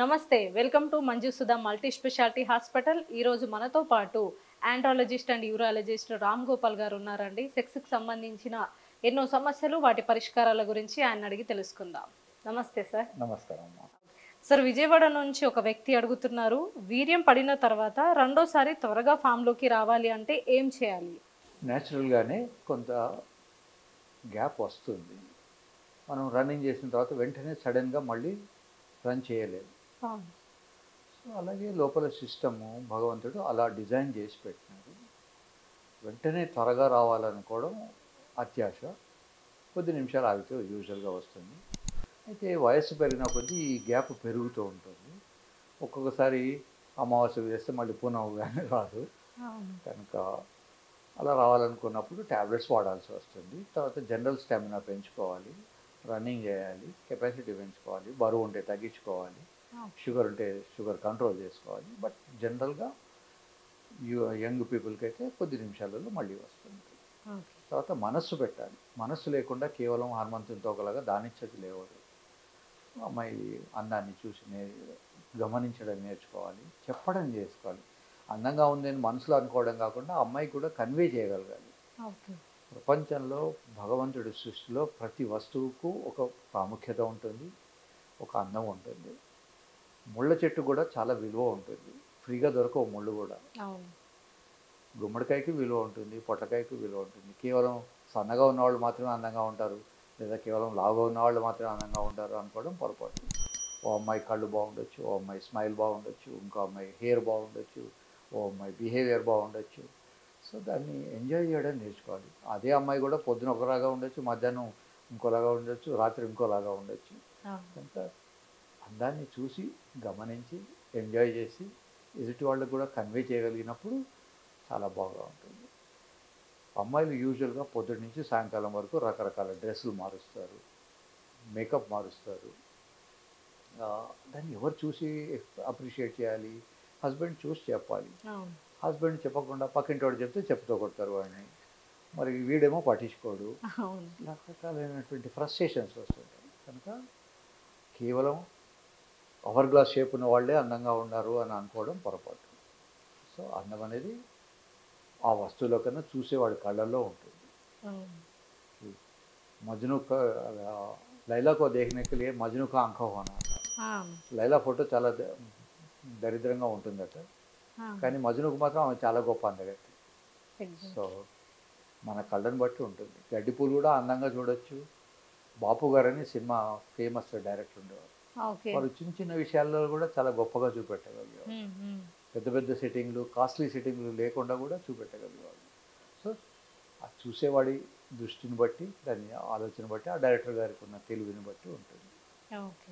నమస్తే welcome to Manjusudha multi speciality hospital ఈ రోజు మనతో పాటు andrologist and urologist Ram Gopal గారు ఉన్నారండి సెక్స్ కి సంబంధించిన ఎన్నో సమస్యలు వాటి పరిష్కారాల గురించి ఆయన అడిగి తెలుసుకుందాం నమస్తే సార్ నమస్కారం సార్ విజయవాడ నుంచి ఒక వ్యక్తి అడుగుతున్నారు వీర్యం పడిన తర్వాత రెండోసారి త్వరగా ఫామ్ లోకి రావాలి అంటే ఏం చేయాలి నేచురల్ గానే కొంత గ్యాప్ వస్తుంది మనం రన్నింగ్ చేసిన తర్వాత వెంటనే సడన్ గా మళ్ళీ రన్ చేయలేము సో అలాగే లోపల సిస్టము భగవంతుడు అలా డిజైన్ చేసి పెట్టినాడు వెంటనే త్వరగా రావాలనుకోవడం అత్యాశ కొద్ది నిమిషాలు ఆగితే యూజువల్గా వస్తుంది అయితే వయస్సు పెరిగిన కొద్దీ ఈ గ్యాప్ పెరుగుతూ ఉంటుంది ఒక్కొక్కసారి అమావాస్య వేస్తే మళ్ళీ పునః కానీ రాదు కనుక అలా రావాలనుకున్నప్పుడు ట్యాబ్లెట్స్ వాడాల్సి వస్తుంది తర్వాత జనరల్ స్టామినా పెంచుకోవాలి రన్నింగ్ చేయాలి కెపాసిటీ పెంచుకోవాలి బరువు ఉంటే తగ్గించుకోవాలి షుగర్ ఉంటే షుగర్ కంట్రోల్ చేసుకోవాలి బట్ జనరల్గా యంగ్ పీపుల్కి అయితే కొద్ది నిమిషాలలో మళ్ళీ వస్తుంది తర్వాత మనస్సు పెట్టాలి మనస్సు లేకుండా కేవలం హనుమంతునితో ఒకలాగా దానిచ్చది లేవదు అమ్మాయి అందాన్ని చూసి గమనించడం నేర్చుకోవాలి చెప్పడం చేసుకోవాలి అందంగా ఉందని మనసులో అనుకోవడం కాకుండా అమ్మాయి కూడా కన్వే చేయగలగాలి ప్రపంచంలో భగవంతుడి సృష్టిలో ప్రతి వస్తువుకు ఒక ప్రాముఖ్యత ఉంటుంది ఒక అందం ఉంటుంది ముళ్ళ చెట్టు కూడా చాలా విలువ ఉంటుంది ఫ్రీగా దొరకవు ముళ్ళు కూడా గుమ్మడికాయకి విలువ ఉంటుంది పొట్లకాయకి విలువ ఉంటుంది కేవలం సన్నగా ఉన్నవాళ్ళు మాత్రమే అందంగా ఉంటారు లేదా కేవలం లావుగా ఉన్నవాళ్ళు మాత్రమే అందంగా ఉంటారు అనుకోవడం పొరపాటు ఓ అమ్మాయి కళ్ళు బాగుండొచ్చు ఓ అమ్మాయి స్మైల్ బాగుండొచ్చు ఇంకో అమ్మాయి హెయిర్ బాగుండొచ్చు ఓ అమ్మాయి బిహేవియర్ బాగుండొచ్చు సో దాన్ని ఎంజాయ్ చేయడం నేర్చుకోవాలి అదే అమ్మాయి కూడా పొద్దున ఒకలాగా ఉండొచ్చు మధ్యాహ్నం ఇంకోలాగా ఉండొచ్చు రాత్రి ఇంకోలాగా ఉండొచ్చు కనుక అందాన్ని చూసి గమనించి ఎంజాయ్ చేసి ఎదుటి వాళ్ళకు కూడా కన్వే చేయగలిగినప్పుడు చాలా బాగా ఉంటుంది అమ్మాయిలు యూజువల్గా పొద్దుటి నుంచి సాయంకాలం వరకు రకరకాల డ్రెస్సులు మారుస్తారు మేకప్ మారుస్తారు దాన్ని ఎవరు చూసి అప్రిషియేట్ చేయాలి హస్బెండ్ చూసి చెప్పాలి హస్బెండ్ చెప్పకుండా పక్కింటోడు చెప్తే చెప్తూ కొడతారు వాడిని మరి వీడేమో పట్టించుకోడు రకరకాలైనటువంటి ఫ్రస్ట్రేషన్స్ వస్తుంటాయి కనుక కేవలం అవర్ గ్లాస్ షేప్ ఉన్న వాళ్ళే అందంగా ఉన్నారు అని అనుకోవడం పొరపాటు సో అందం అనేది ఆ వస్తువుల కన్నా చూసేవాడి కళ్ళల్లో ఉంటుంది మజ్నుక లైలాకో దేహనకిలే మజ్నుక అంకహోనా లైలా ఫోటో చాలా దరిద్రంగా ఉంటుందట కానీ మజ్నుకు మాత్రం ఆమె చాలా గొప్ప అందగతి సో మన కళ్ళను బట్టి ఉంటుంది గడ్డిపూలు కూడా అందంగా చూడొచ్చు బాపు గారని సినిమా ఫేమస్ డైరెక్టర్ ఉండేవారు వారు చిన్న చిన్న విషయాల్లో కూడా చాలా గొప్పగా చూపెట్టగలిగేవారు పెద్ద పెద్ద సిట్టింగ్లు కాస్ట్లీ సిట్టింగ్లు లేకుండా కూడా చూపెట్టగలిగేవాళ్ళు సో ఆ చూసేవాడి దృష్టిని బట్టి దాని ఆలోచన బట్టి ఆ డైరెక్టర్ గారికి ఉన్న తెలివిని బట్టి ఉంటుంది